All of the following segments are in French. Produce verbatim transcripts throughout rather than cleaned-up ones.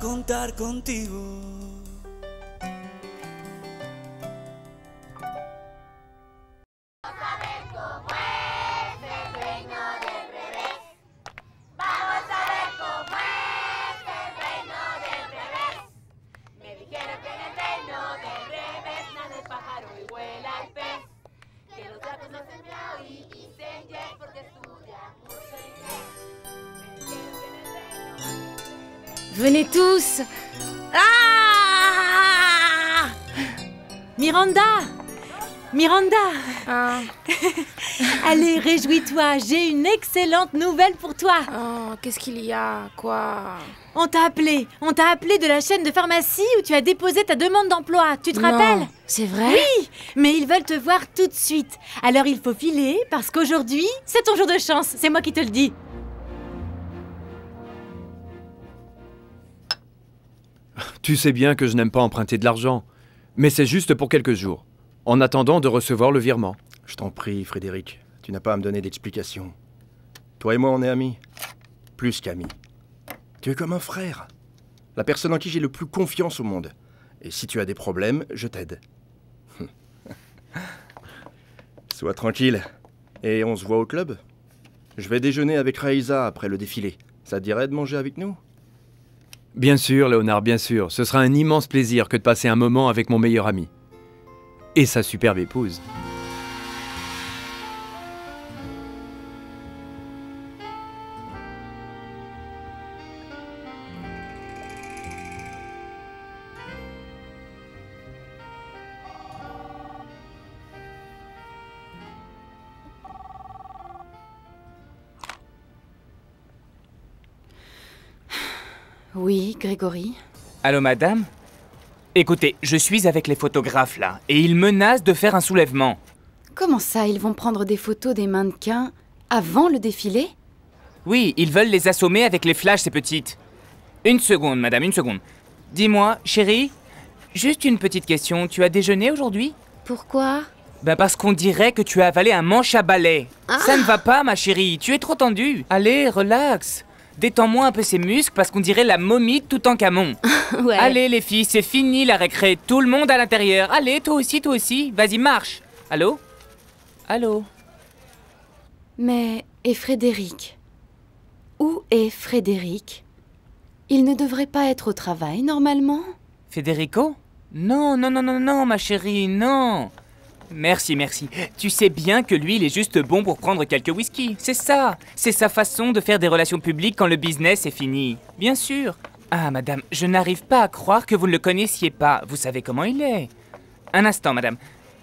contar contigo. Venez tous. Ah Miranda, Miranda, ah. Allez, réjouis-toi, j'ai une excellente nouvelle pour toi. Oh, qu'est-ce qu'il y a? Quoi? On t'a appelé, on t'a appelé de la chaîne de pharmacie où tu as déposé ta demande d'emploi, tu te non. rappelles? C'est vrai? Oui, mais ils veulent te voir tout de suite. Alors il faut filer parce qu'aujourd'hui, c'est ton jour de chance, c'est moi qui te le dis. Tu sais bien que je n'aime pas emprunter de l'argent, mais c'est juste pour quelques jours, en attendant de recevoir le virement. Je t'en prie, Frédéric, tu n'as pas à me donner d'explication. Toi et moi, on est amis. Plus qu'amis. Tu es comme un frère. La personne en qui j'ai le plus confiance au monde. Et si tu as des problèmes, je t'aide. Sois tranquille. Et on se voit au club. Je vais déjeuner avec Raiza après le défilé. Ça te dirait de manger avec nous ? Bien sûr, Léonard, bien sûr. Ce sera un immense plaisir que de passer un moment avec mon meilleur ami. Et sa superbe épouse. Oui, Grégory. Allô, madame? Écoutez, je suis avec les photographes, là, et ils menacent de faire un soulèvement. Comment ça? Ils vont prendre des photos des mannequins avant le défilé? Oui, ils veulent les assommer avec les flashs, ces petites. Une seconde, madame, une seconde. Dis-moi, chérie, juste une petite question. Tu as déjeuné aujourd'hui? Pourquoi? Ben parce qu'on dirait que tu as avalé un manche à balai. Ah. Ça ne va pas, ma chérie. Tu es trop tendue. Allez, relaxe. Détends-moi un peu ces muscles parce qu'on dirait la momie de Toutankhamon. Ouais. Allez les filles, c'est fini la récré, tout le monde à l'intérieur. Allez, toi aussi, toi aussi, vas-y marche. Allô? Allô? Mais, et Frédéric? Où est Frédéric? Il ne devrait pas être au travail normalement? Federico? Non, non, non, non, non, ma chérie, non. Merci, merci. Tu sais bien que lui, il est juste bon pour prendre quelques whisky. C'est ça. C'est sa façon de faire des relations publiques quand le business est fini. Bien sûr. Ah, madame, je n'arrive pas à croire que vous ne le connaissiez pas. Vous savez comment il est. Un instant, madame.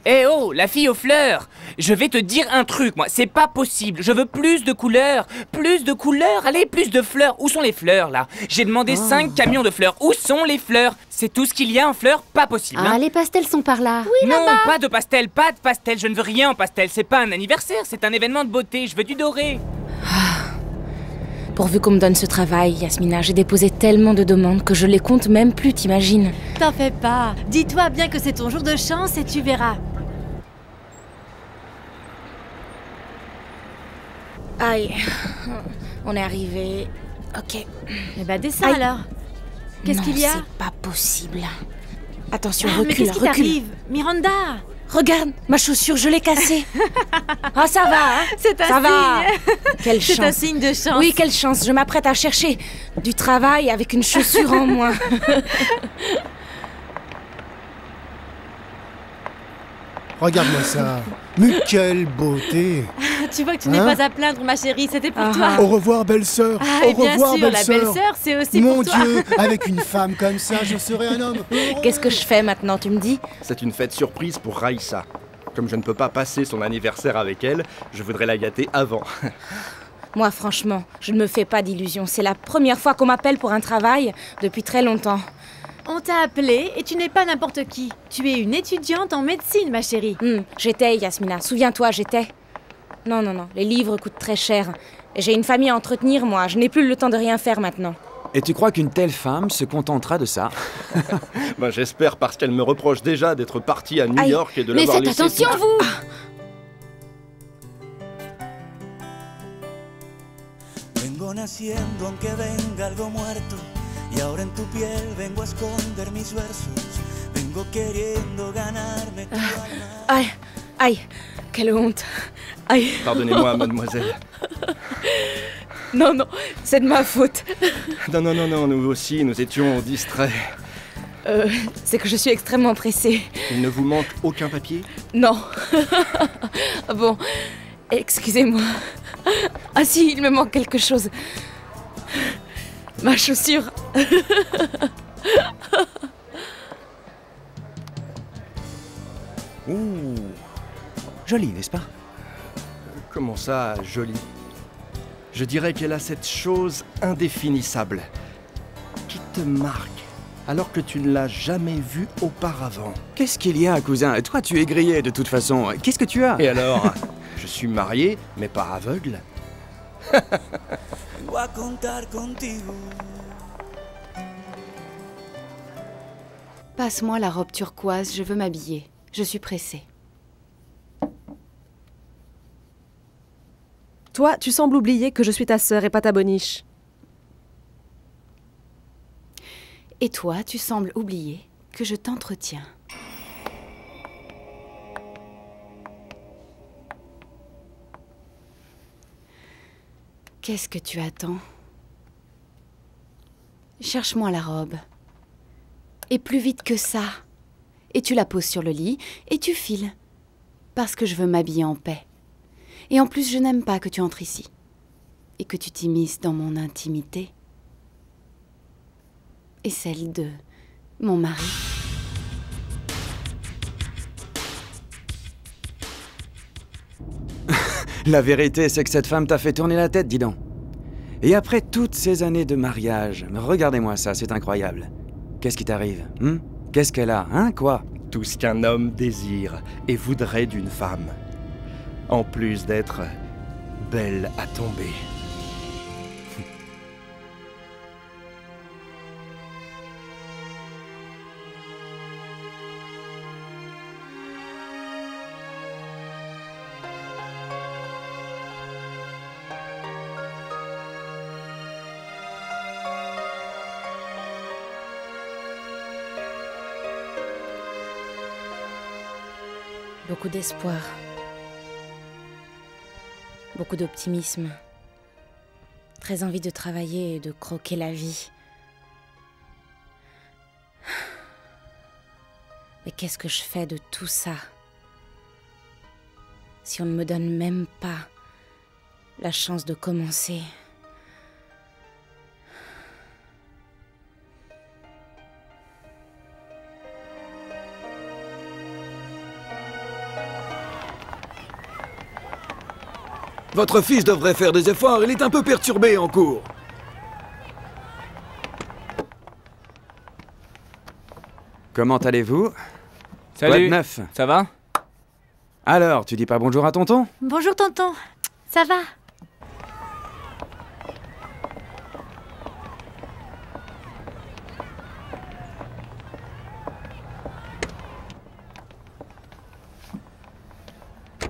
Eh oh, la fille aux fleurs. Je vais te dire un truc, moi. C'est pas possible. Je veux plus de couleurs. Plus de couleurs. Allez, plus de fleurs. Où sont les fleurs, là? J'ai demandé oh. cinq camions de fleurs. Où sont les fleurs? C'est tout ce qu'il y a en fleurs. Pas possible. Ah, hein, les pastels sont par là. Oui, non, pas de pastels. Pas de pastels. Je ne veux rien en pastel. C'est pas un anniversaire. C'est un événement de beauté. Je veux du doré. Ah. Pourvu qu'on me donne ce travail, Yasmina, j'ai déposé tellement de demandes que je les compte même plus, t'imagines? T'en fais pas. Dis-toi bien que c'est ton jour de chance et tu verras. Aïe, on est arrivé. Ok. Eh ben, descends alors. Qu'est-ce qu'il y a? C'est pas possible. Attention, ah, recule, mais qu'est-ce qui t'arrive? Miranda! Regarde, ma chaussure, je l'ai cassée. Ah, ça va, hein? C'est un ça signe. Va. Quelle chance. C'est un signe de chance. Oui, quelle chance. Je m'apprête à chercher du travail avec une chaussure en moins. Regarde-moi ça. Mais quelle beauté. Tu vois que tu n'es hein? pas à plaindre, ma chérie, c'était pour ah, toi. Au revoir, belle-sœur. Ah, au revoir, belle-sœur. La belle-sœur, c'est aussi Mon pour toi. Mon Dieu, avec une femme comme ça, je serai un homme. Qu'est-ce que je fais maintenant, tu me dis? C'est une fête surprise pour Raiza. Comme je ne peux pas passer son anniversaire avec elle, je voudrais la gâter avant. Moi, franchement, je ne me fais pas d'illusions. C'est la première fois qu'on m'appelle pour un travail depuis très longtemps. On t'a appelée et tu n'es pas n'importe qui. Tu es une étudiante en médecine, ma chérie. Mmh, j'étais, Yasmina. Souviens-toi, j'étais. Non, non, non. Les livres coûtent très cher. J'ai une famille à entretenir, moi. Je n'ai plus le temps de rien faire maintenant. Et tu crois qu'une telle femme se contentera de ça? Ben, j'espère, parce qu'elle me reproche déjà d'être partie à New Aïe. York et de l'avoir laissée... Mais faites attention, vous ah. Y ahora en tu piel vengo a esconder mis versos. Vengo queriendo ganarme tu alma. Aïe, aïe, quelle honte. Aïe. Pardonnez-moi, mademoiselle. Non, non, c'est de ma faute. Non, non, non, non, nous aussi, nous étions distraits. Euh, c'est que je suis extrêmement pressée. Il ne vous manque aucun papier? Non. Bon, excusez-moi. Ah si, il me manque quelque chose. Ma chaussure. Ouh, jolie, n'est-ce pas? Comment ça, jolie? Je dirais qu'elle a cette chose indéfinissable qui te marque, alors que tu ne l'as jamais vu auparavant. Qu'est-ce qu'il y a, cousin? Toi, tu es grillé, de toute façon. Qu'est-ce que tu as? Et alors? Je suis marié, mais pas aveugle. Passe-moi la robe turquoise, je veux m'habiller. Je suis pressée. Toi, tu sembles oublier que je suis ta sœur et pas ta boniche. Et toi, tu sembles oublier que je t'entretiens. Qu'est-ce que tu attends? Cherche-moi la robe. Et plus vite que ça. Et tu la poses sur le lit, et tu files. Parce que je veux m'habiller en paix. Et en plus, je n'aime pas que tu entres ici. Et que tu t'immisces dans mon intimité. Et celle de mon mari. La vérité, c'est que cette femme t'a fait tourner la tête, dis donc. Et après toutes ces années de mariage, regardez-moi ça, c'est incroyable. Qu'est-ce qui t'arrive, hein? Qu'est-ce qu'elle a, hein, quoi? Tout ce qu'un homme désire et voudrait d'une femme. En plus d'être belle à tomber. Beaucoup d'espoir, beaucoup d'optimisme, très envie de travailler et de croquer la vie. Mais qu'est-ce que je fais de tout ça? Si on ne me donne même pas la chance de commencer. Votre fils devrait faire des efforts, il est un peu perturbé en cours. Comment allez-vous? Salut. Neuf. Ça va? Alors, tu dis pas bonjour à tonton? Bonjour tonton, ça va?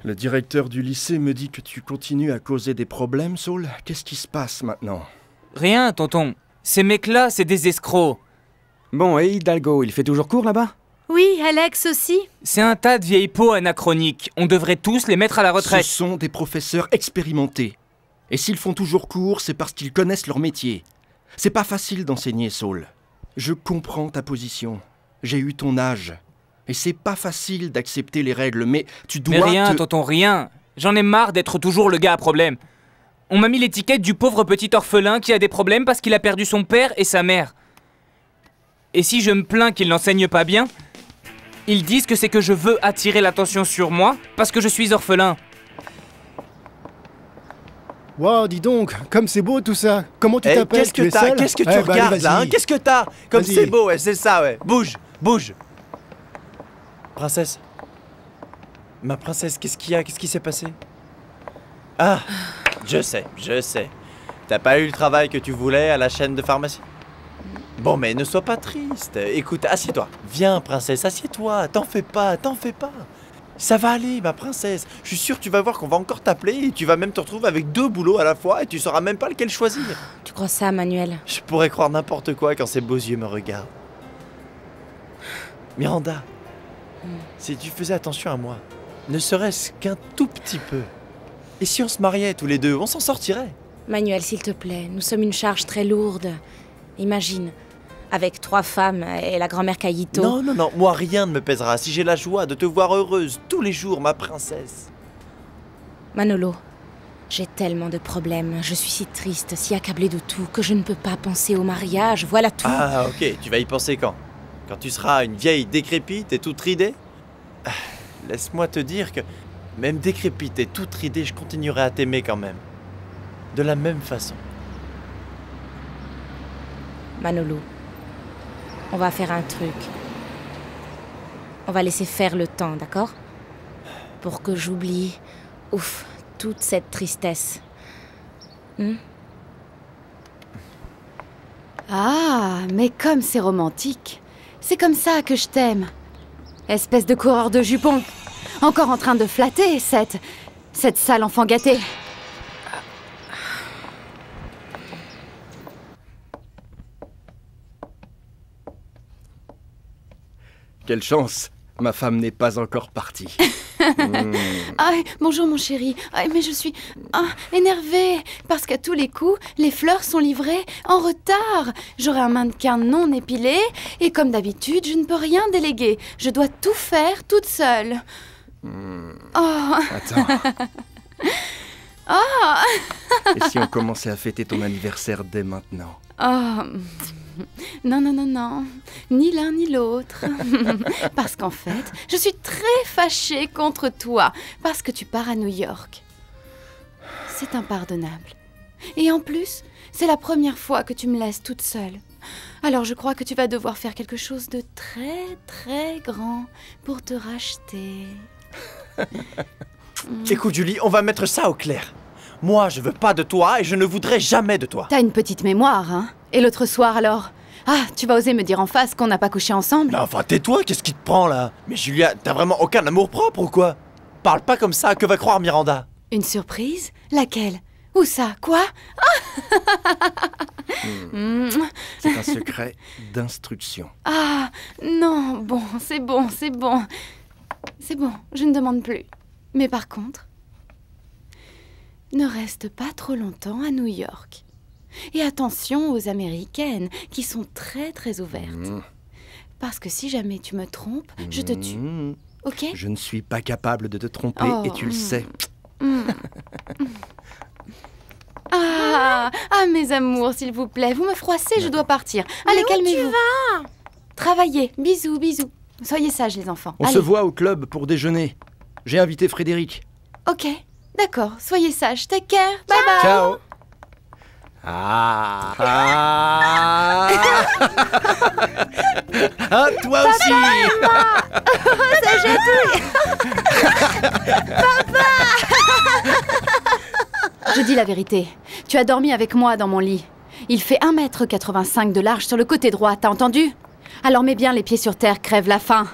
Le directeur du lycée me dit que tu continues à causer des problèmes, Saul. Qu'est-ce qui se passe maintenant? Rien, tonton. Ces mecs-là, c'est des escrocs. Bon, et Hidalgo, il fait toujours court là-bas? Oui, Alex aussi. C'est un tas de vieilles peaux anachroniques. On devrait tous les mettre à la retraite. Ce sont des professeurs expérimentés. Et s'ils font toujours court, c'est parce qu'ils connaissent leur métier. C'est pas facile d'enseigner, Saul. Je comprends ta position. J'ai eu ton âge. Et c'est pas facile d'accepter les règles, mais tu dois... Mais rien, te... tonton, rien. J'en ai marre d'être toujours le gars à problème. On m'a mis l'étiquette du pauvre petit orphelin qui a des problèmes parce qu'il a perdu son père et sa mère. Et si je me plains qu'il n'enseigne pas bien, ils disent que c'est que je veux attirer l'attention sur moi parce que je suis orphelin. Wow, dis donc, comme c'est beau tout ça. Comment tu hey, t'appelles? Qu'est-ce que t'as? Qu'est-ce que tu eh, regardes bah, là hein? Qu'est-ce que t'as? Comme c'est beau, ouais, c'est ça, ouais. Bouge, bouge. Princesse? Ma princesse, qu'est-ce qu'il y a? Qu'est-ce qui s'est passé? Ah, je sais, je sais. T'as pas eu le travail que tu voulais à la chaîne de pharmacie? Bon, mais ne sois pas triste. Écoute, assieds-toi. Viens, princesse, assieds-toi. T'en fais pas, t'en fais pas. Ça va aller, ma princesse. Je suis sûr que tu vas voir qu'on va encore t'appeler et tu vas même te retrouver avec deux boulots à la fois et tu sauras même pas lequel choisir. Tu crois ça, Manuel? Je pourrais croire n'importe quoi quand ses beaux yeux me regardent. Miranda, mm. si tu faisais attention à moi, ne serait-ce qu'un tout petit peu. Et si on se mariait tous les deux, on s'en sortirait. Manuel, s'il te plaît, nous sommes une charge très lourde. Imagine, avec trois femmes et la grand-mère Caïto. Non, non, non, moi rien ne me pèsera si j'ai la joie de te voir heureuse tous les jours, ma princesse. Manolo, j'ai tellement de problèmes, je suis si triste, si accablée de tout, que je ne peux pas penser au mariage, voilà tout. Ah, ok, tu vas y penser quand? Quand tu seras une vieille décrépite et toute ridée? Ah, laisse-moi te dire que, même décrépite et toute ridée, je continuerai à t'aimer quand même. De la même façon. Manolo, on va faire un truc. On va laisser faire le temps, d'accord? Pour que j'oublie, ouf, toute cette tristesse. Hmm? Ah, mais comme c'est romantique. C'est comme ça que je t'aime. Espèce de coureur de jupons. Encore en train de flatter cette... cette sale enfant gâtée. Quelle chance! Ma femme n'est pas encore partie. mmh. Ah, bonjour mon chéri. Ah, mais je suis ah, énervée parce qu'à tous les coups, les fleurs sont livrées en retard. J'aurai un mannequin non épilé et comme d'habitude, je ne peux rien déléguer. Je dois tout faire toute seule. Mmh. Oh. Attends. oh. Et si on commençait à fêter ton anniversaire dès maintenant? Oh. Non, non, non, non, ni l'un ni l'autre, parce qu'en fait, je suis très fâchée contre toi, parce que tu pars à New York. C'est impardonnable. Et en plus, c'est la première fois que tu me laisses toute seule. Alors je crois que tu vas devoir faire quelque chose de très, très grand pour te racheter. Écoute, Julie, on va mettre ça au clair. Moi, je veux pas de toi et je ne voudrais jamais de toi. T'as une petite mémoire, hein? Et l'autre soir, alors? Ah, tu vas oser me dire en face qu'on n'a pas couché ensemble? Non, enfin, tais-toi, qu'est-ce qui te prend, là? Mais Julia, t'as vraiment aucun amour-propre ou quoi? Parle pas comme ça, que va croire Miranda? Une surprise? Laquelle? Où ça? Quoi? mmh. C'est un secret d'instruction. Ah, non, bon, c'est bon, c'est bon. C'est bon, je ne demande plus. Mais par contre... ne reste pas trop longtemps à New York. Et attention aux Américaines, qui sont très très ouvertes. Mmh. Parce que si jamais tu me trompes, mmh. je te tue. Ok? Je ne suis pas capable de te tromper, oh, et tu mmh. le sais. Mmh. ah, ah, mes amours, s'il vous plaît, vous me froissez, je dois partir. Mais allez, calmez-vous. Tu vas travailler. Bisous, bisous. Soyez sages, les enfants. On allez. se voit au club pour déjeuner. J'ai invité Frédéric. Ok. D'accord, soyez sages, take care, bye bye. Ciao. Ah, ah. ah toi Papa aussi. Ça j'adouille. Papa. Je dis la vérité. Tu as dormi avec moi dans mon lit. Il fait un mètre quatre-vingt-cinq de large sur le côté droit, t'as entendu? Alors mets bien les pieds sur terre, crève la faim.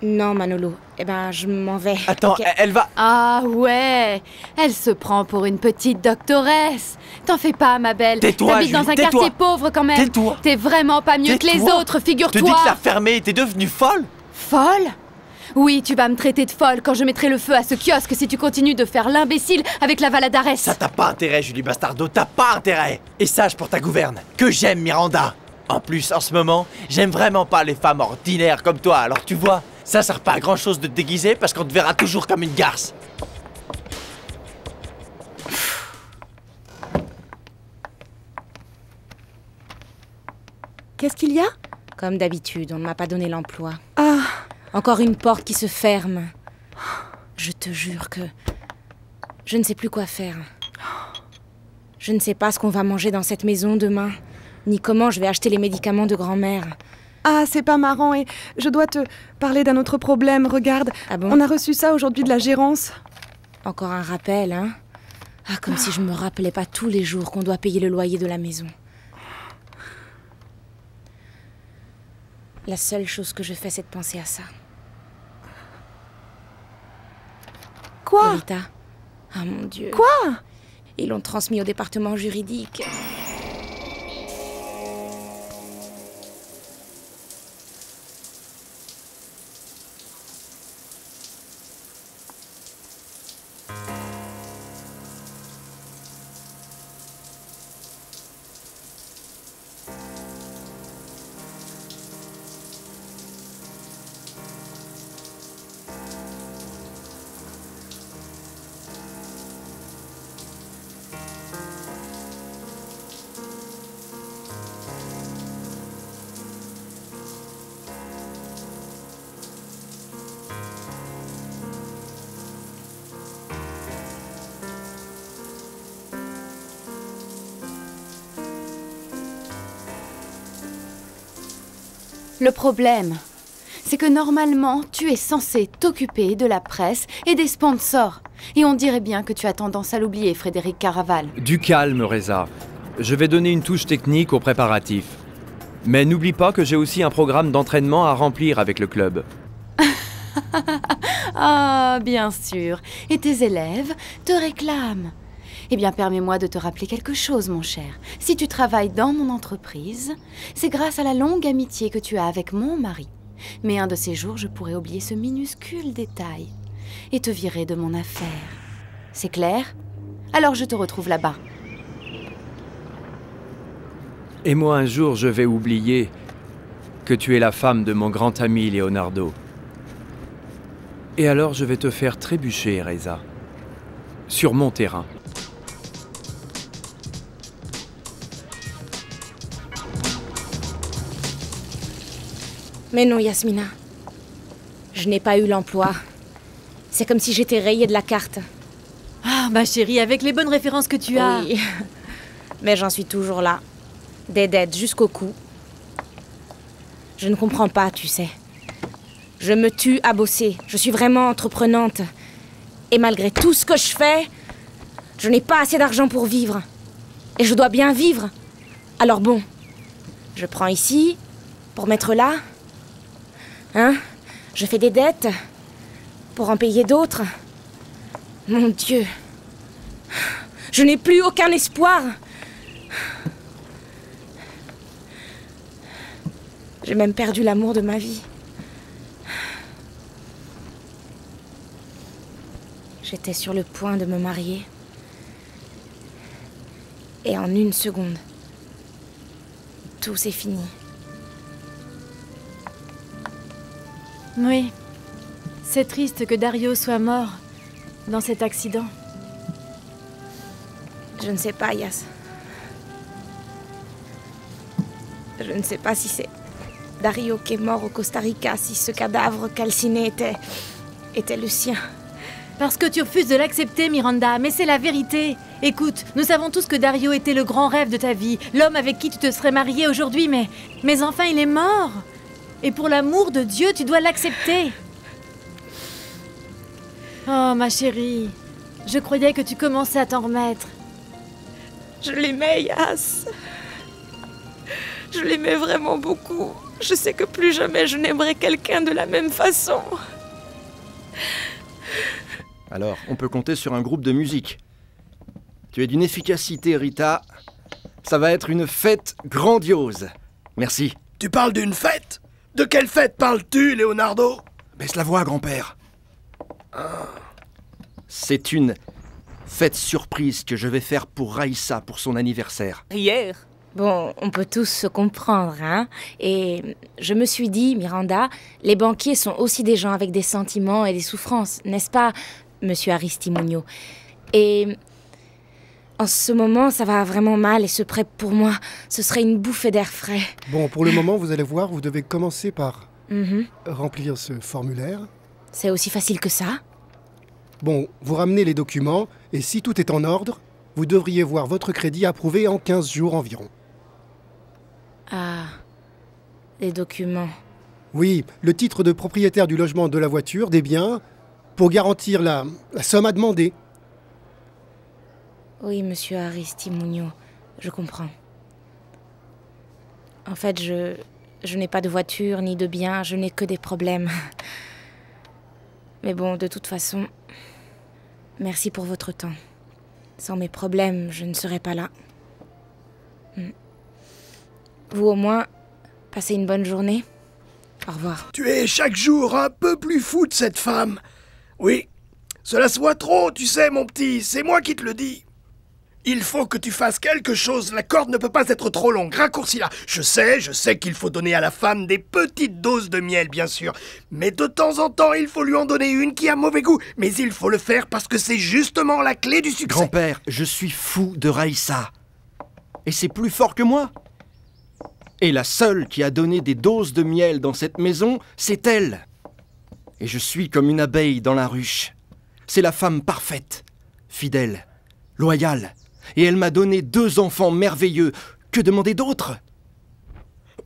Non, Manolo. Eh ben, je m'en vais. Attends, okay. elle va... Ah ouais, elle se prend pour une petite doctoresse. T'en fais pas, ma belle. Tais-toi, t'habites dans un quartier pauvre quand même. Tais-toi. T'es vraiment pas mieux que les autres, figure-toi. Te dis que la fermée, t'es devenue folle. Folle? Oui, tu vas me traiter de folle quand je mettrai le feu à ce kiosque si tu continues de faire l'imbécile avec la Valadares. Ça t'a pas intérêt, Julie Bastardo, t'as pas intérêt. Et sache pour ta gouverne que j'aime Miranda. En plus, en ce moment, j'aime vraiment pas les femmes ordinaires comme toi, alors tu vois... Ça sert pas à grand chose de te déguiser parce qu'on te verra toujours comme une garce. Qu'est-ce qu'il y a? Comme d'habitude, on ne m'a pas donné l'emploi. Ah. Encore une porte qui se ferme. Je te jure que... je ne sais plus quoi faire. Je ne sais pas ce qu'on va manger dans cette maison demain, ni comment je vais acheter les médicaments de grand-mère. Ah, c'est pas marrant et je dois te parler d'un autre problème, regarde. Ah bon? On a reçu ça aujourd'hui de la gérance. Encore un rappel, hein? Ah, comme oh. si je me rappelais pas tous les jours qu'on doit payer le loyer de la maison. La seule chose que je fais, c'est de penser à ça. Quoi? Lolita. Ah mon Dieu. Quoi? Ils l'ont transmis au département juridique. Le problème, c'est que normalement, tu es censé t'occuper de la presse et des sponsors. Et on dirait bien que tu as tendance à l'oublier, Frédéric Caraval. Du calme, Raiza. Je vais donner une touche technique aux préparatifs. Mais n'oublie pas que j'ai aussi un programme d'entraînement à remplir avec le club. Ah, bien sûr. Et tes élèves te réclament. Eh bien, permets-moi de te rappeler quelque chose, mon cher. Si tu travailles dans mon entreprise, c'est grâce à la longue amitié que tu as avec mon mari. Mais un de ces jours, je pourrais oublier ce minuscule détail et te virer de mon affaire. C'est clair? Alors je te retrouve là-bas. Et moi, un jour, je vais oublier que tu es la femme de mon grand ami Leonardo. Et alors, je vais te faire trébucher, Raiza, sur mon terrain. Mais non, Yasmina. Je n'ai pas eu l'emploi. C'est comme si j'étais rayée de la carte. Ah, ma chérie, avec les bonnes références que tu as. Oui, mais j'en suis toujours là. Des dettes jusqu'au cou. Je ne comprends pas, tu sais. Je me tue à bosser. Je suis vraiment entreprenante. Et malgré tout ce que je fais, je n'ai pas assez d'argent pour vivre. Et je dois bien vivre. Alors bon, je prends ici pour mettre là. Hein? Je fais des dettes pour en payer d'autres. Mon Dieu. Je n'ai plus aucun espoir. J'ai même perdu l'amour de ma vie. J'étais sur le point de me marier. Et en une seconde, tout s'est fini. Oui, c'est triste que Dario soit mort dans cet accident. Je ne sais pas, Yas. Je ne sais pas si c'est Dario qui est mort au Costa Rica, si ce cadavre calciné était, était le sien. Parce que tu refuses de l'accepter, Miranda, mais c'est la vérité. Écoute, nous savons tous que Dario était le grand rêve de ta vie, l'homme avec qui tu te serais mariée aujourd'hui, mais, mais enfin il est mort. Et pour l'amour de Dieu, tu dois l'accepter. Oh, ma chérie, je croyais que tu commençais à t'en remettre. Je l'aimais, Yas. Je l'aimais vraiment beaucoup. Je sais que plus jamais je n'aimerai quelqu'un de la même façon. Alors, on peut compter sur un groupe de musique. Tu es d'une efficacité, Rita. Ça va être une fête grandiose. Merci. Tu parles d'une fête ? De quelle fête parles-tu, Leonardo? Baisse la voix, grand-père. Ah. C'est une fête surprise que je vais faire pour Raiza pour son anniversaire. Hier. Bon, on peut tous se comprendre, hein? Et je me suis dit, Miranda, les banquiers sont aussi des gens avec des sentiments et des souffrances, n'est-ce pas, monsieur Aristimuño? Et en ce moment, ça va vraiment mal et ce prêt, pour moi, ce serait une bouffée d'air frais. Bon, pour le moment, vous allez voir, vous devez commencer par mm-hmm. remplir ce formulaire. C'est aussi facile que ça? Bon, vous ramenez les documents et si tout est en ordre, vous devriez voir votre crédit approuvé en quinze jours environ. Ah, les documents. Oui, le titre de propriétaire du logement, de la voiture, des biens, pour garantir la, la somme à demander. Oui, monsieur Aristimuño, je comprends. En fait, je, je n'ai pas de voiture ni de biens, je n'ai que des problèmes. Mais bon, de toute façon, merci pour votre temps. Sans mes problèmes, je ne serais pas là. Vous au moins, passez une bonne journée. Au revoir. Tu es chaque jour un peu plus fou de cette femme. Oui, cela se voit trop, tu sais, mon petit, c'est moi qui te le dis. Il faut que tu fasses quelque chose, la corde ne peut pas être trop longue, raccourcis-la. Je sais, je sais qu'il faut donner à la femme des petites doses de miel, bien sûr. Mais de temps en temps, il faut lui en donner une qui a mauvais goût. Mais il faut le faire parce que c'est justement la clé du succès. Grand-père, je suis fou de Raiza. Et c'est plus fort que moi. Et la seule qui a donné des doses de miel dans cette maison, c'est elle. Et je suis comme une abeille dans la ruche. C'est la femme parfaite, fidèle, loyale. Et elle m'a donné deux enfants merveilleux. Que demander d'autre?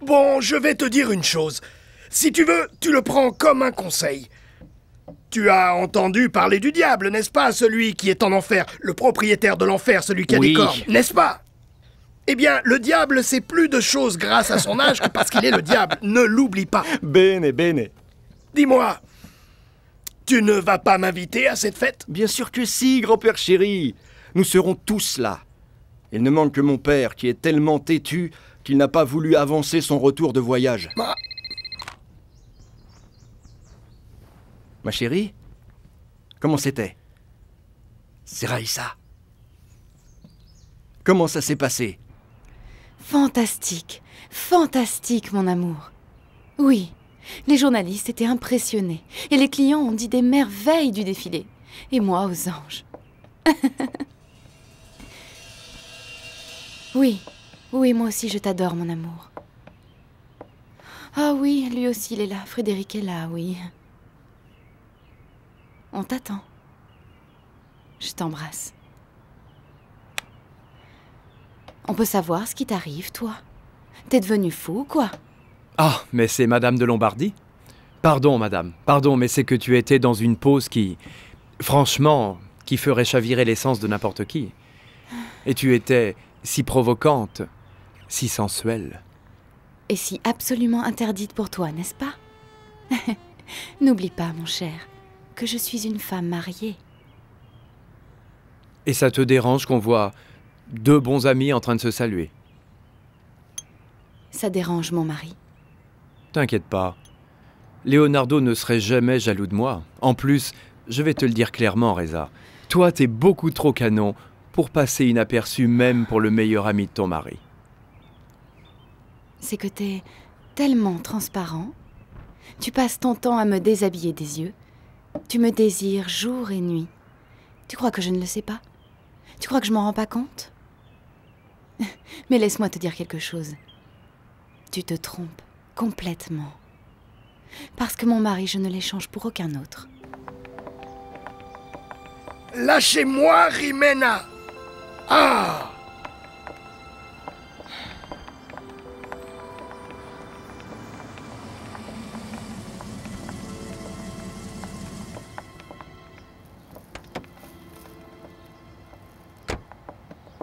Bon, je vais te dire une chose. Si tu veux, tu le prends comme un conseil. Tu as entendu parler du diable, n'est-ce pas? Celui qui est en enfer, le propriétaire de l'enfer, celui qui a des cornes, n'est-ce pas? Eh bien, le diable sait plus de choses grâce à son âge que parce qu'il est le diable. Ne l'oublie pas. Bene, bene. Dis-moi, tu ne vas pas m'inviter à cette fête? Bien sûr que si, grand-père chéri. Nous serons tous là. Il ne manque que mon père qui est tellement têtu qu'il n'a pas voulu avancer son retour de voyage. Ma, Ma chérie, comment c'était? C'est Raiza. Comment ça s'est passé? Fantastique, fantastique mon amour. Oui, les journalistes étaient impressionnés et les clients ont dit des merveilles du défilé. Et moi aux anges. Oui, oui, moi aussi je t'adore mon amour. Ah oui, lui aussi il est là, Frédéric est là, oui. On t'attend. Je t'embrasse. On peut savoir ce qui t'arrive, toi? T'es devenu fou ou quoi? Ah, mais c'est Madame de Lombardie. Pardon, Madame, pardon, mais c'est que tu étais dans une pause qui, franchement, qui ferait chavirer l'essence de n'importe qui. Et tu étais... si provocante, si sensuelle. Et si absolument interdite pour toi, n'est-ce pas? N'oublie pas, mon cher, que je suis une femme mariée. Et ça te dérange qu'on voit deux bons amis en train de se saluer? Ça dérange mon mari. T'inquiète pas. Leonardo ne serait jamais jaloux de moi. En plus, je vais te le dire clairement, Raiza. Toi, t'es beaucoup trop canon pour passer inaperçu même pour le meilleur ami de ton mari. C'est que t'es tellement transparent, tu passes ton temps à me déshabiller des yeux, tu me désires jour et nuit. Tu crois que je ne le sais pas? Tu crois que je m'en rends pas compte? Mais laisse-moi te dire quelque chose. Tu te trompes complètement. Parce que mon mari, je ne l'échange pour aucun autre. Lâchez-moi, Rimena! Ah!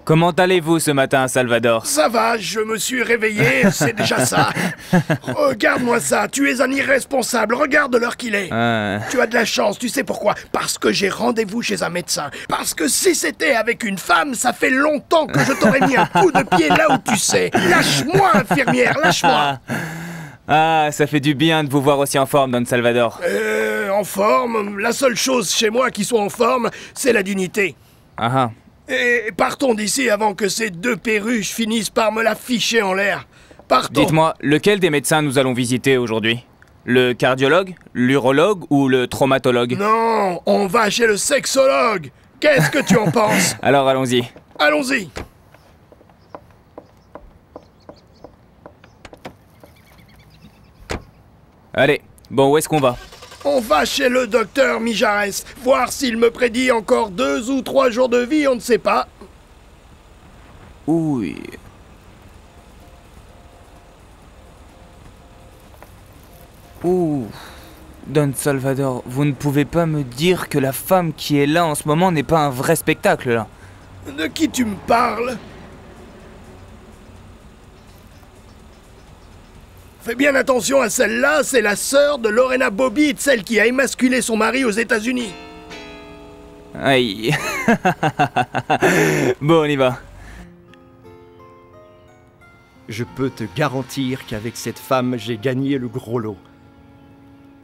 Comment allez-vous ce matin, Salvador? Ça va, je me suis réveillé, c'est déjà ça. Regarde-moi ça, tu es un irresponsable, regarde l'heure qu'il est. Euh... Tu as de la chance, tu sais pourquoi? Parce que j'ai rendez-vous chez un médecin. Parce que si c'était avec une femme, ça fait longtemps que je t'aurais mis un coup de pied là où tu sais. Lâche-moi, infirmière, lâche-moi. Ah, ça fait du bien de vous voir aussi en forme, Don Salvador. Euh, en forme? La seule chose chez moi qui soit en forme, c'est la dignité. Ah ah. Et partons d'ici avant que ces deux perruches finissent par me la ficher en l'air. Partons. Dites-moi, lequel des médecins nous allons visiter aujourd'hui? Le cardiologue, l'urologue ou le traumatologue? Non, on va chez le sexologue. Qu'est-ce que tu en penses? Alors allons-y. Allons-y. Allez, bon, où est-ce qu'on va? On va chez le docteur Mijares, voir s'il me prédit encore deux ou trois jours de vie, on ne sait pas. Oui. Ouh. Don Salvador, vous ne pouvez pas me dire que la femme qui est là en ce moment n'est pas un vrai spectacle, là. De qui tu me parles? Fais bien attention à celle-là, c'est la sœur de Lorena Bobbitt, celle qui a émasculé son mari aux États-Unis. Aïe. Bon, on y va. Je peux te garantir qu'avec cette femme, j'ai gagné le gros lot.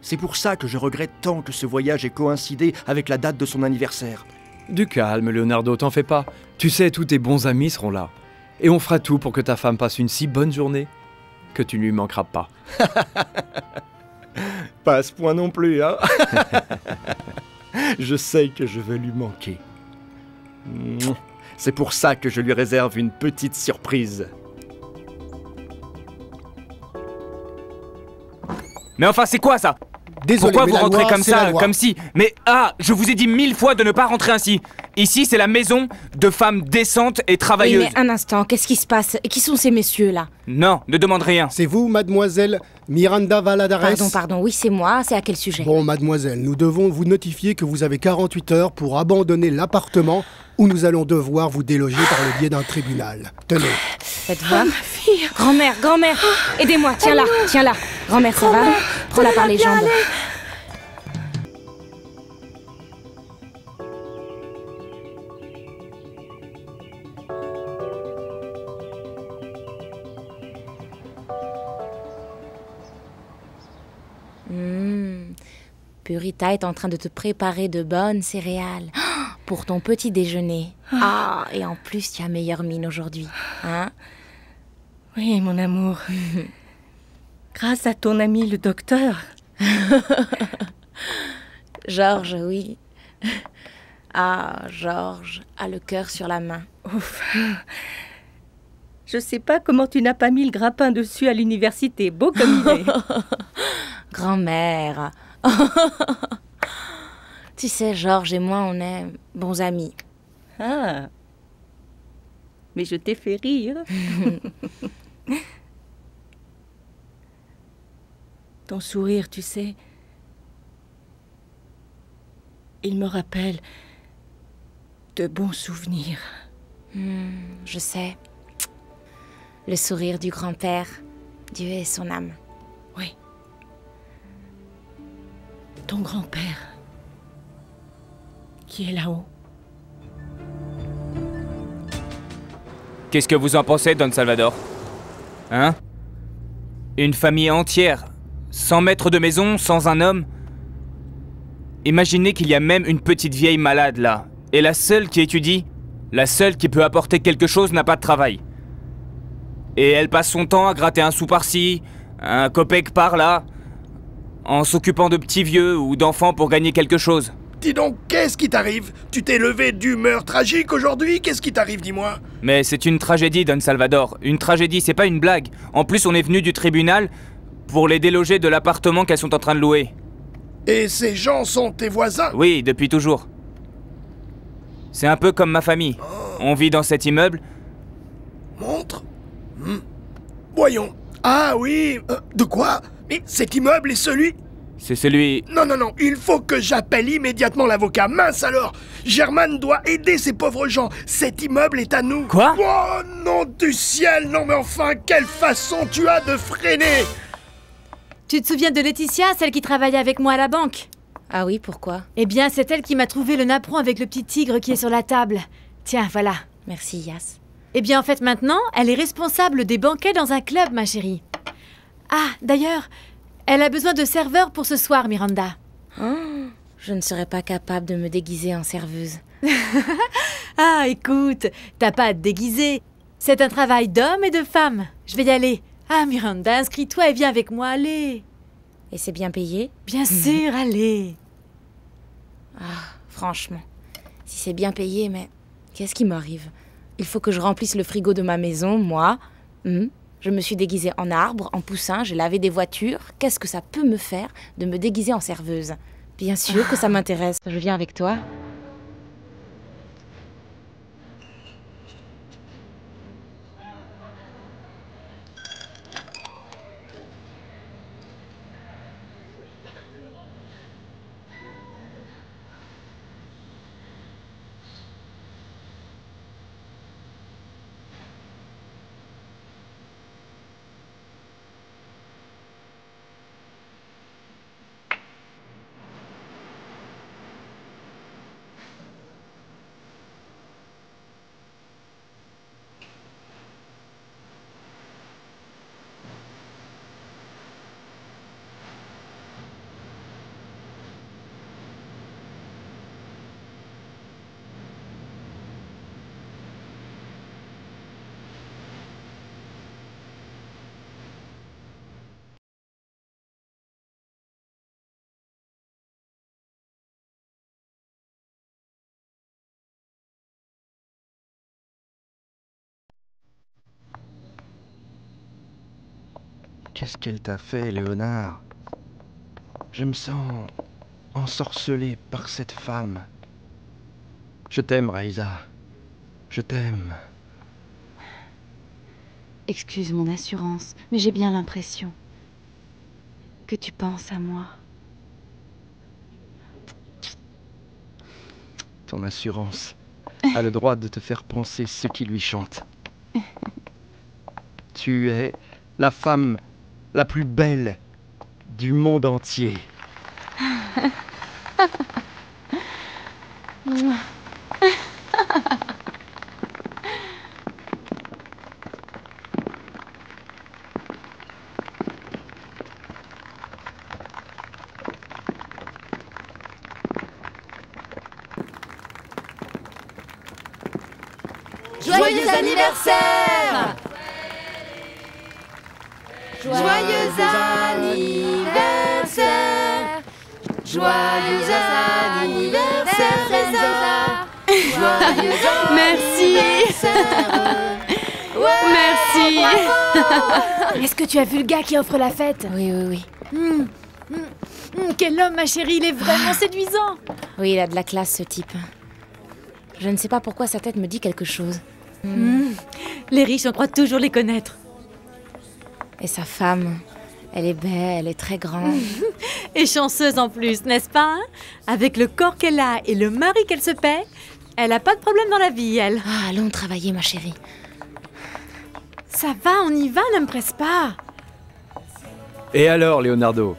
C'est pour ça que je regrette tant que ce voyage ait coïncidé avec la date de son anniversaire. Du calme, Leonardo, t'en fais pas. Tu sais, tous tes bons amis seront là. Et on fera tout pour que ta femme passe une si bonne journée que tu ne lui manqueras pas. Pas à ce point non plus, hein. Je sais que je vais lui manquer. C'est pour ça que je lui réserve une petite surprise. Mais enfin, c'est quoi ça? Désolé, pourquoi vous rentrez loi, comme ça, comme si... Mais ah, je vous ai dit mille fois de ne pas rentrer ainsi. Ici, c'est la maison de femmes décentes et travailleuses. Oui, mais un instant, qu'est-ce qui se passe? Qui sont ces messieurs-là? Non, ne demande rien. C'est vous, mademoiselle Miranda Valadares? Pardon, pardon, oui, c'est moi. C'est à quel sujet? Bon, mademoiselle, nous devons vous notifier que vous avez quarante-huit heures pour abandonner l'appartement où nous allons devoir vous déloger par le biais d'un tribunal. Tenez. Faites voir. Oh, ma fille. Grand-mère, grand-mère, aidez-moi, tiens oh, là, non. tiens là. Grand-mère, ça grand-mère, va? Prends-la par les jambes. Mmh. Purita est en train de te préparer de bonnes céréales pour ton petit déjeuner. Ah, et en plus, tu as meilleure mine aujourd'hui, hein? Oui, mon amour. Grâce à ton ami le docteur. Georges, oui. Ah, Georges a le cœur sur la main. Ouf. Je sais pas comment tu n'as pas mis le grappin dessus à l'université. Beau comme il est. Grand-mère. Tu sais, Georges et moi, on est bons amis. Ah. Mais je t'ai fait rire. Ton sourire, tu sais, il me rappelle de bons souvenirs. Mmh, je sais. Le sourire du grand-père, Dieu et son âme. Oui. Ton grand-père, qui est là-haut. Qu'est-ce que vous en pensez, Don Salvador? Hein? Une famille entière, sans maître de maison, sans un homme. Imaginez qu'il y a même une petite vieille malade là. Et la seule qui étudie, la seule qui peut apporter quelque chose n'a pas de travail. Et elle passe son temps à gratter un sou par-ci, un copec par-là, en s'occupant de petits vieux ou d'enfants pour gagner quelque chose. Dis donc, qu'est-ce qui t'arrive? Tu t'es levé d'humeur tragique aujourd'hui? Qu'est-ce qui t'arrive, dis-moi? Mais c'est une tragédie, Don Salvador. Une tragédie, c'est pas une blague. En plus, on est venu du tribunal pour les déloger de l'appartement qu'elles sont en train de louer. Et ces gens sont tes voisins? Oui, depuis toujours. C'est un peu comme ma famille. Oh. On vit dans cet immeuble. Montre? Hmm. Voyons. Ah oui, euh, de quoi? Mais cet immeuble est celui... C'est celui... Non, non, non, il faut que j'appelle immédiatement l'avocat. Mince alors, Germaine doit aider ces pauvres gens. Cet immeuble est à nous. Quoi? Oh, nom du ciel, non mais enfin, quelle façon tu as de freiner! Tu te souviens de Laetitia, celle qui travaillait avec moi à la banque? Ah oui, pourquoi? Eh bien, c'est elle qui m'a trouvé le napperon avec le petit tigre qui est sur la table. Tiens, voilà. Merci, Yas. Eh bien, en fait, maintenant, elle est responsable des banquets dans un club, ma chérie. Ah, d'ailleurs... Elle a besoin de serveurs pour ce soir, Miranda. Oh, je ne serais pas capable de me déguiser en serveuse. Ah, écoute, t'as pas à te déguiser. C'est un travail d'homme et de femme. Je vais y aller. Ah, Miranda, inscris-toi et viens avec moi, allez. Et c'est bien payé? Bien sûr, allez. Ah, franchement, si c'est bien payé, mais qu'est-ce qui m'arrive? Il faut que je remplisse le frigo de ma maison, moi. Mmh. Je me suis déguisée en arbre, en poussin, j'ai lavé des voitures. Qu'est-ce que ça peut me faire de me déguiser en serveuse? Bien sûr que ça m'intéresse. Je viens avec toi. Qu'est-ce qu'elle t'a fait, Léonard? Je me sens ensorcelé par cette femme. Je t'aime, Raiza. Je t'aime. Excuse mon assurance, mais j'ai bien l'impression que tu penses à moi. Ton assurance a le droit de te faire penser ce qui lui chante. Tu es la femme la plus belle du monde entier. Joyeux anniversaire! Joyeux anniversaire! Joyeux anniversaire, Raiza! Joyeux anniversaire! Merci! Ouais, merci! Est-ce que tu as vu le gars qui offre la fête? Oui, oui, oui. Mmh, mmh, mmh, quel homme, ma chérie! Il est vraiment séduisant! Oui, il a de la classe, ce type. Je ne sais pas pourquoi sa tête me dit quelque chose. Mmh. Les riches, on croit toujours les connaître. Et sa femme, elle est belle, elle est très grande. Et chanceuse en plus, n'est-ce pas? Avec le corps qu'elle a et le mari qu'elle se paie, elle n'a pas de problème dans la vie, elle. Ah, allons travailler, ma chérie. Ça va, on y va, ne me presse pas. Et alors, Leonardo,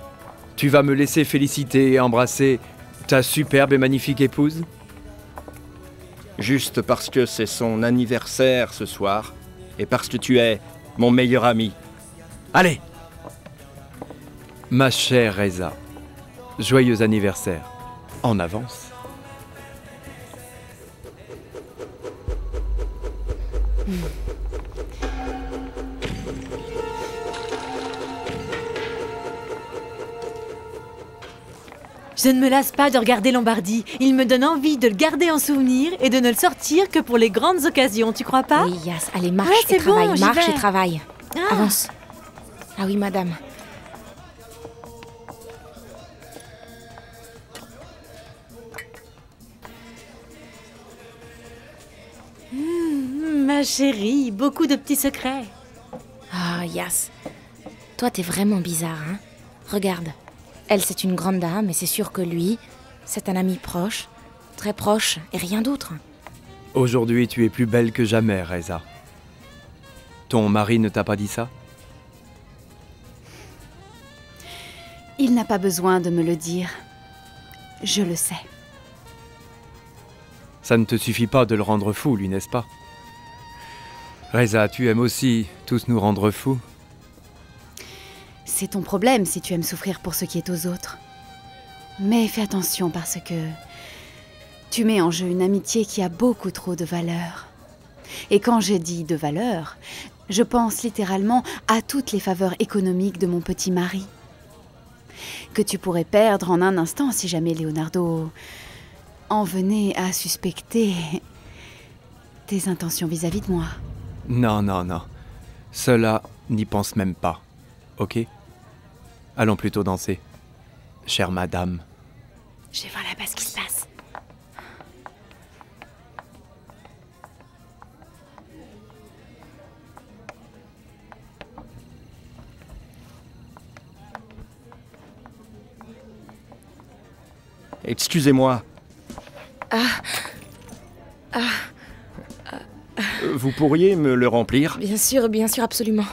tu vas me laisser féliciter et embrasser ta superbe et magnifique épouse? Juste parce que c'est son anniversaire ce soir, et parce que tu es mon meilleur ami. Allez! Ma chère Raiza, joyeux anniversaire. En avance. Mmh. Je ne me lasse pas de regarder Lombardi. Il me donne envie de le garder en souvenir et de ne le sortir que pour les grandes occasions, tu crois pas? Oui, Yas, allez, marche ouais, et bon, travaille, marche et travaille. Ah. Avance. Ah oui, madame. Mmh, ma chérie, beaucoup de petits secrets. Ah, oh, Yas, toi, t'es vraiment bizarre, hein? Regarde. Elle, c'est une grande dame, et c'est sûr que lui, c'est un ami proche, très proche, et rien d'autre. Aujourd'hui, tu es plus belle que jamais, Raiza. Ton mari ne t'a pas dit ça? Il n'a pas besoin de me le dire. Je le sais. Ça ne te suffit pas de le rendre fou, lui, n'est-ce pas? Raiza, tu aimes aussi tous nous rendre fous? C'est ton problème si tu aimes souffrir pour ce qui est aux autres. Mais fais attention parce que tu mets en jeu une amitié qui a beaucoup trop de valeur. Et quand j'ai dit de valeur, je pense littéralement à toutes les faveurs économiques de mon petit mari. Que tu pourrais perdre en un instant si jamais Leonardo en venait à suspecter tes intentions vis-à-vis de moi. Non, non, non. Cela n'y pense même pas, ok ? Allons plutôt danser, chère madame. Je vais voir là-bas ce qui se passe. Excusez-moi. Ah. Ah. Ah. Vous pourriez me le remplir? Bien sûr, bien sûr, absolument.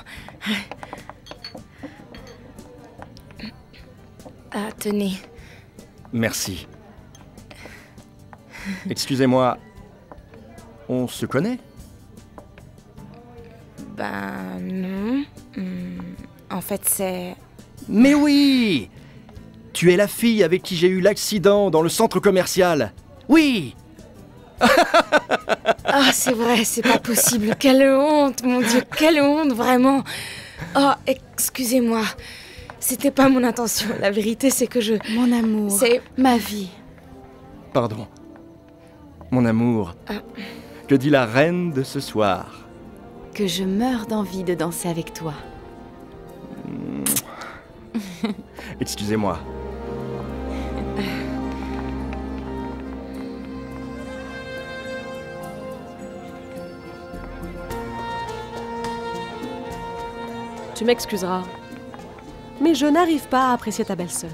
Ah, tenez. Merci. Excusez-moi, on se connaît? Ben non. Hum, en fait, c'est... Mais oui! Tu es la fille avec qui j'ai eu l'accident dans le centre commercial. Oui! Ah, c'est vrai, c'est pas possible. Quelle honte, mon Dieu, quelle honte, vraiment. Oh, excusez-moi. C'était pas mon intention. La vérité, c'est que je... Mon amour, c'est ma vie. Pardon. Mon amour, ah. Que dit la reine de ce soir? Que je meurs d'envie de danser avec toi. Mmh. Excusez-moi. Tu m'excuseras, mais je n'arrive pas à apprécier ta belle-sœur.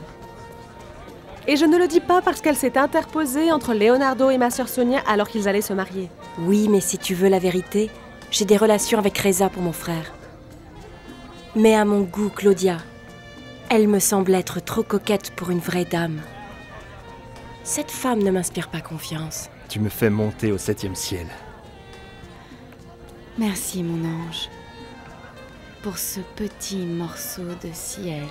Et je ne le dis pas parce qu'elle s'est interposée entre Leonardo et ma sœur Sonia alors qu'ils allaient se marier. Oui, mais si tu veux la vérité, j'ai des relations avec Raiza pour mon frère. Mais à mon goût, Claudia, elle me semble être trop coquette pour une vraie dame. Cette femme ne m'inspire pas confiance. Tu me fais monter au septième ciel. Merci, mon ange, pour ce petit morceau de ciel.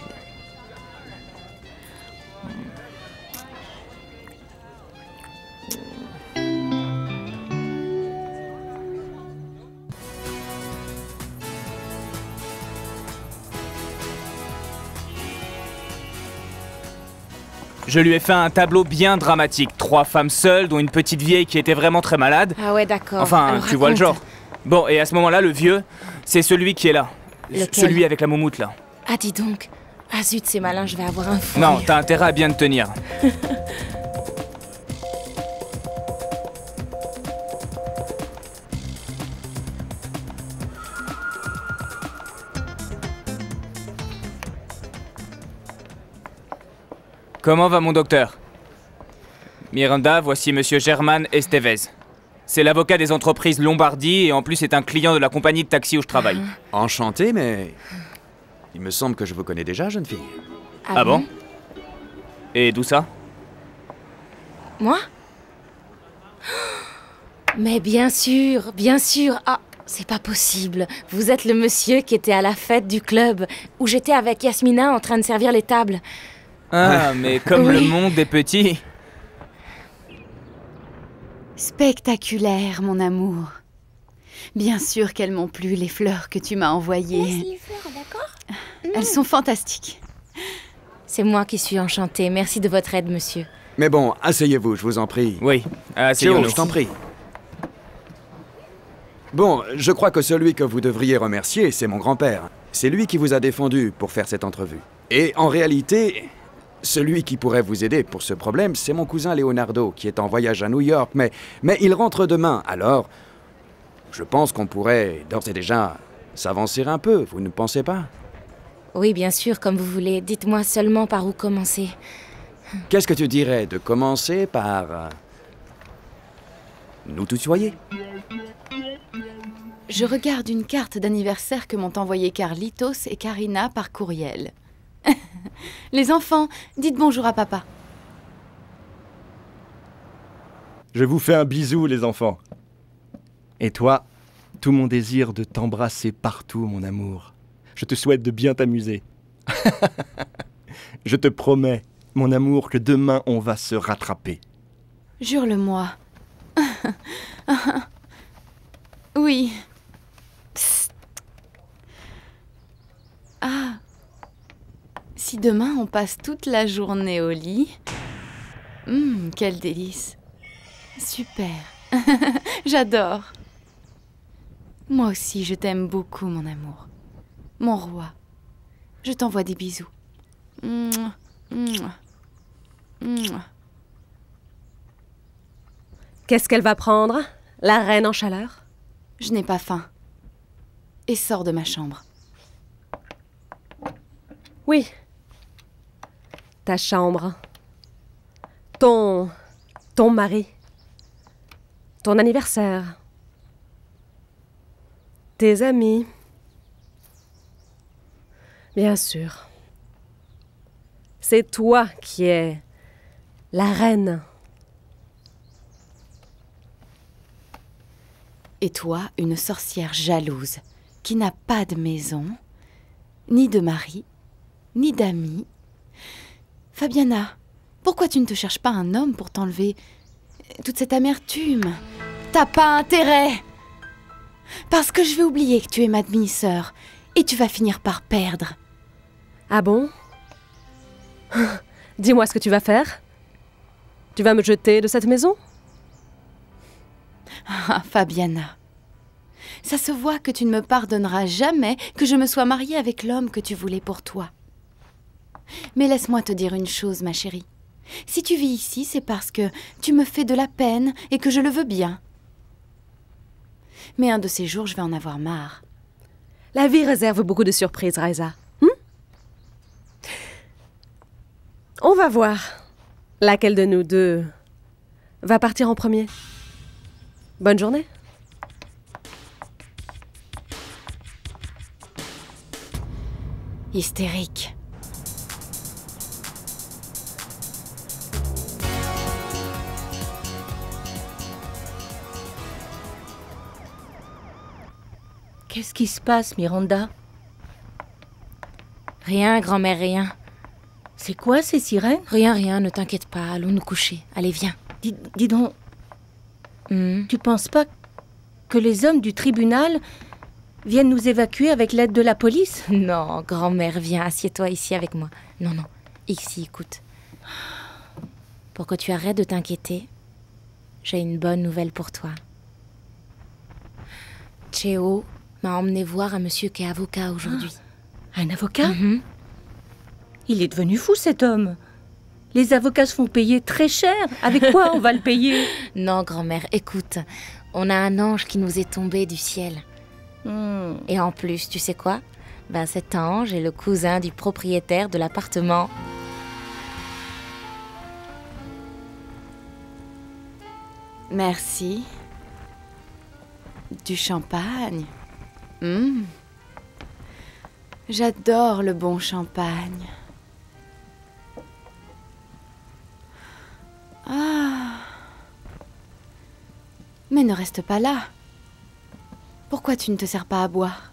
Je lui ai fait un tableau bien dramatique. Trois femmes seules, dont une petite vieille qui était vraiment très malade. Ah ouais, d'accord. Enfin, alors, tu raconte. Vois le genre. Bon, et à ce moment-là, le vieux, c'est celui qui est là. Lequel? Celui avec la moumoute, là. Ah, dis donc. Ah zut, c'est malin, je vais avoir un fou. Non, t'as intérêt à bien te tenir. Comment va mon docteur? Miranda, voici monsieur Germán Estevez. C'est l'avocat des entreprises Lombardi et en plus est un client de la compagnie de taxi où je travaille. Enchanté, mais... il me semble que je vous connais déjà, jeune fille. Ah, ah bon? Et d'où ça? Moi? Mais bien sûr, bien sûr. Ah, c'est pas possible. Vous êtes le monsieur qui était à la fête du club où j'étais avec Yasmina en train de servir les tables. Ah, mais comme oui. Le monde est petit. Spectaculaire, mon amour. Bien sûr qu'elles m'ont plu, les fleurs que tu m'as envoyées. Laisse les fleurs, d'accord? Elles sont fantastiques. C'est moi qui suis enchantée. Merci de votre aide, monsieur. Mais bon, asseyez-vous, je vous en prie. Oui, asseyez-vous. Je t'en prie. Bon, je crois que celui que vous devriez remercier, c'est mon grand-père. C'est lui qui vous a défendu pour faire cette entrevue. Et en réalité... celui qui pourrait vous aider pour ce problème, c'est mon cousin Leonardo, qui est en voyage à New York, mais, mais il rentre demain, alors je pense qu'on pourrait d'ores et déjà s'avancer un peu, vous ne pensez pas? Oui, bien sûr, comme vous voulez. Dites-moi seulement par où commencer. Qu'est-ce que tu dirais de commencer par... Euh, nous tutoyer? Je regarde une carte d'anniversaire que m'ont envoyée Carlitos et Karina par courriel. Les enfants, dites bonjour à papa. Je vous fais un bisou, les enfants. Et toi, tout mon désir de t'embrasser partout, mon amour. Je te souhaite de bien t'amuser. Je te promets, mon amour, que demain, on va se rattraper. Jure-le-moi. Oui. Psst. Ah. Si demain, on passe toute la journée au lit... Mmh, quel délice. Super. J'adore. Moi aussi, je t'aime beaucoup, mon amour. Mon roi. Je t'envoie des bisous. Mouah, mouah, mouah. Qu'est-ce qu'elle va prendre, la reine en chaleur? Je n'ai pas faim. Et sors de ma chambre. Oui. Ta chambre, ton... ton mari, ton anniversaire, tes amis, bien sûr. C'est toi qui es la reine. Et toi, une sorcière jalouse, qui n'a pas de maison, ni de mari, ni d'amis. Fabiana, pourquoi tu ne te cherches pas un homme pour t'enlever toute cette amertume? T'as pas intérêt! Parce que je vais oublier que tu es ma demi-sœur et tu vas finir par perdre. Ah bon? Dis-moi ce que tu vas faire? Tu vas me jeter de cette maison? Ah, Fabiana, ça se voit que tu ne me pardonneras jamais que je me sois mariée avec l'homme que tu voulais pour toi. Mais laisse-moi te dire une chose, ma chérie. Si tu vis ici, c'est parce que tu me fais de la peine et que je le veux bien. Mais un de ces jours, je vais en avoir marre. La vie réserve beaucoup de surprises, Raiza. Hum? On va voir laquelle de nous deux va partir en premier. Bonne journée. Hystérique. Qu'est-ce qui se passe, Miranda? Rien, grand-mère, rien. C'est quoi ces sirènes? Rien, rien, ne t'inquiète pas, allons nous coucher. Allez, viens. Dis, dis donc, mmh. Tu penses pas que les hommes du tribunal viennent nous évacuer avec l'aide de la police? Non, grand-mère, viens, assieds-toi ici avec moi. Non, non, ici, écoute. Pour que tu arrêtes de t'inquiéter, j'ai une bonne nouvelle pour toi. Chéo m'a emmené voir un monsieur qui est avocat aujourd'hui. Ah, un avocat? Mm-hmm. Il est devenu fou, cet homme. Les avocats se font payer très cher. Avec quoi on va le payer? Non, grand-mère, écoute. On a un ange qui nous est tombé du ciel. Mm. Et en plus, tu sais quoi? Ben, cet ange est le cousin du propriétaire de l'appartement. Merci. Du champagne. Mmh. J'adore le bon champagne. Ah. Mais ne reste pas là. Pourquoi tu ne te sers pas à boire?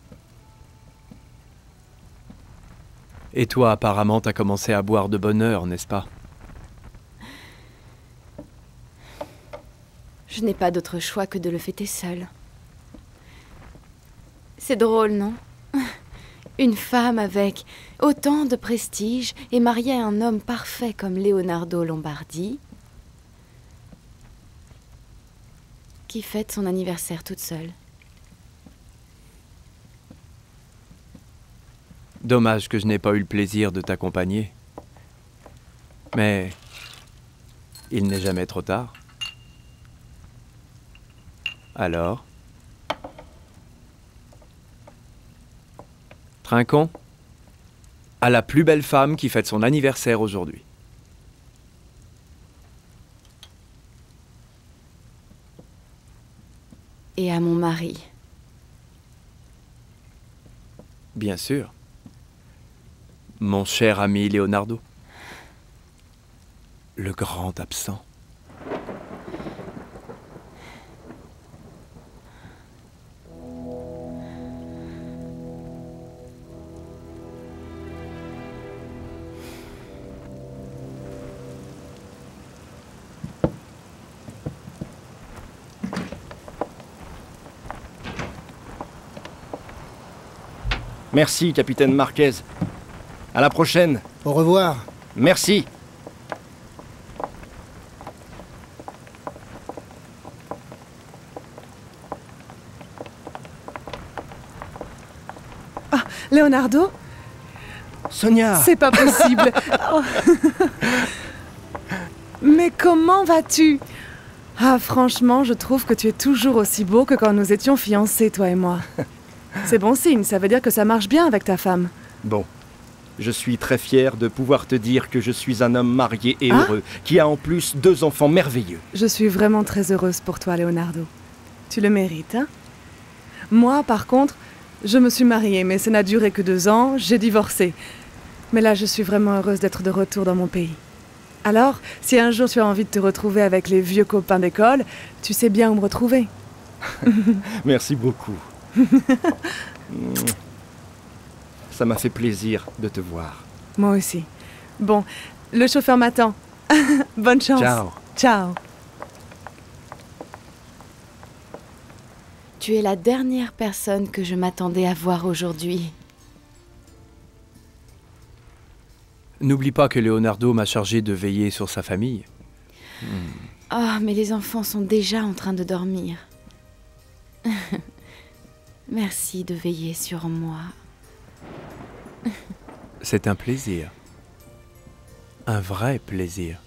Et toi, apparemment, t'as commencé à boire de bonne heure, n'est-ce pas? Je n'ai pas d'autre choix que de le fêter seule. C'est drôle, non? Une femme avec autant de prestige et mariée à un homme parfait comme Leonardo Lombardi qui fête son anniversaire toute seule. Dommage que je n'ai pas eu le plaisir de t'accompagner. Mais il n'est jamais trop tard. Alors ? Trinquons à la plus belle femme qui fête son anniversaire aujourd'hui. Et à mon mari. Bien sûr. Mon cher ami Leonardo. Le grand absent. Merci, capitaine Marquez. À la prochaine. Au revoir. Merci. Ah, Leonardo? Sonia! C'est pas possible. Oh. Mais comment vas-tu? Ah, franchement, je trouve que tu es toujours aussi beau que quand nous étions fiancés, toi et moi. C'est bon signe, ça veut dire que ça marche bien avec ta femme. Bon, je suis très fier de pouvoir te dire que je suis un homme marié et heureux, qui a en plus deux enfants merveilleux. Je suis vraiment très heureuse pour toi, Leonardo. Tu le mérites, hein? Moi, par contre, je me suis mariée, mais ça n'a duré que deux ans, j'ai divorcé. Mais là, je suis vraiment heureuse d'être de retour dans mon pays. Alors, si un jour tu as envie de te retrouver avec les vieux copains d'école, tu sais bien où me retrouver. Merci beaucoup. Ça m'a fait plaisir de te voir. Moi aussi. Bon, le chauffeur m'attend. Bonne chance. Ciao. Ciao. Tu es la dernière personne que je m'attendais à voir aujourd'hui. N'oublie pas que Leonardo m'a chargé de veiller sur sa famille. Ah, mais les enfants sont déjà en train de dormir. Merci de veiller sur moi. C'est un plaisir. un vrai plaisir.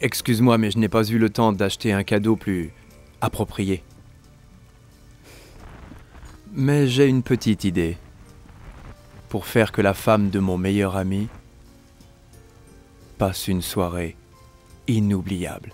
Excuse-moi, mais je n'ai pas eu le temps d'acheter un cadeau plus approprié. Mais j'ai une petite idée. Pour faire que la femme de mon meilleur ami passe une soirée inoubliable.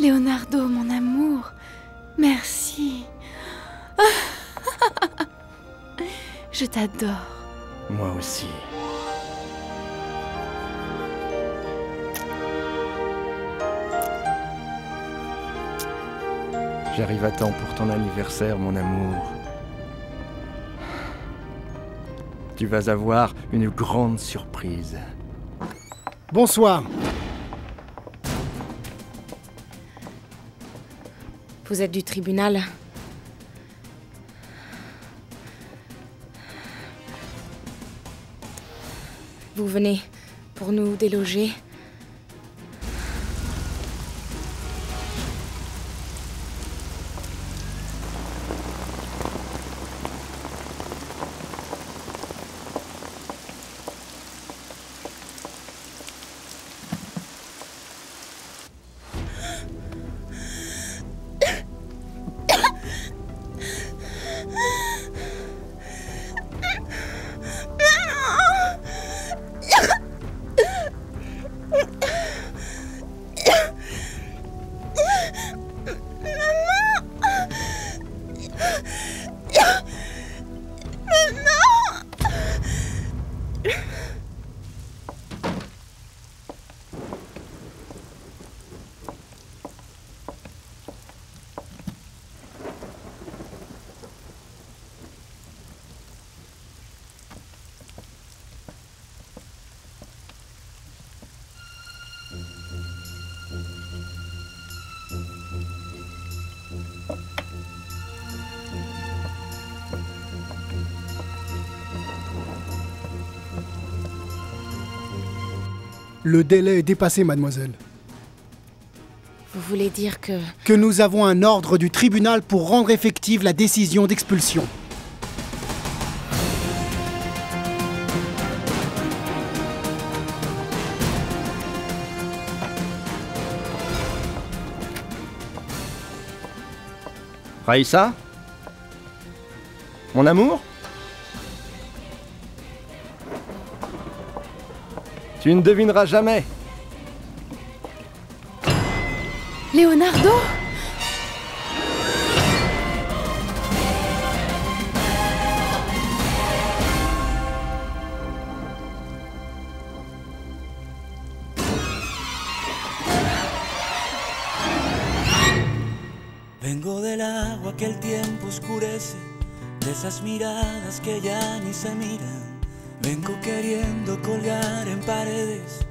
Leonardo, mon amour, merci. Je t'adore. Moi aussi. J'arrive à temps pour ton anniversaire, mon amour. Tu vas avoir une grande surprise. Bonsoir. Vous êtes du tribunal. Vous venez pour nous déloger. Le délai est dépassé, mademoiselle. Vous voulez dire que... Que nous avons un ordre du tribunal pour rendre effective la décision d'expulsion. Raiza? Mon amour? Tu ne devineras jamais. Leonardo ? Vengo del agua que el tiempo oscurece, de esas miradas que ya ni se miran. Vengo queriendo colgar en paredes